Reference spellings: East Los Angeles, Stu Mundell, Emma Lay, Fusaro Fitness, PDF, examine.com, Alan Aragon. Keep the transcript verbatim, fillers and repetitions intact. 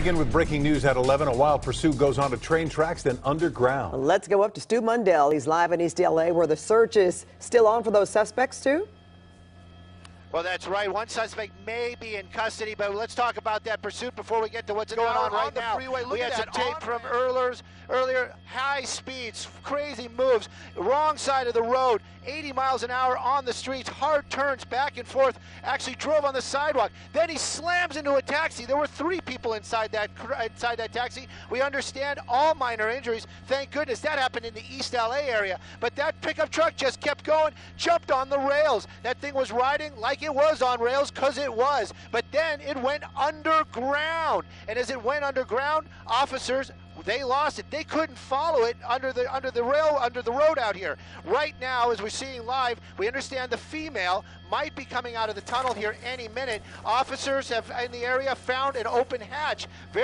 Begin with breaking news at eleven. A wild pursuit goes on to train tracks, then underground. Let's go up to Stu Mundell. He's live in East L A where the search is still on for those suspects, Stu? Well, that's right. One suspect may be in custody, but let's talk about that pursuit before we get to what's going on right now. We had some tape from earlier, high speeds, crazy moves, wrong side of the road, eighty miles an hour on the streets, hard turns back and forth, actually drove on the sidewalk. Then he slams into a taxi. There were three people inside that, inside that taxi. We understand all minor injuries. Thank goodness that happened in the East L A area. But that pickup truck just kept going, jumped on the rails. That thing was riding like it was on rails, because it was, but then it went underground, and as it went underground, officers, they lost it. They couldn't follow it under the under the rail under the road out here. Right now, as we're seeing live, we understand the female might be coming out of the tunnel here any minute. Officers have in the area found an open hatch. Very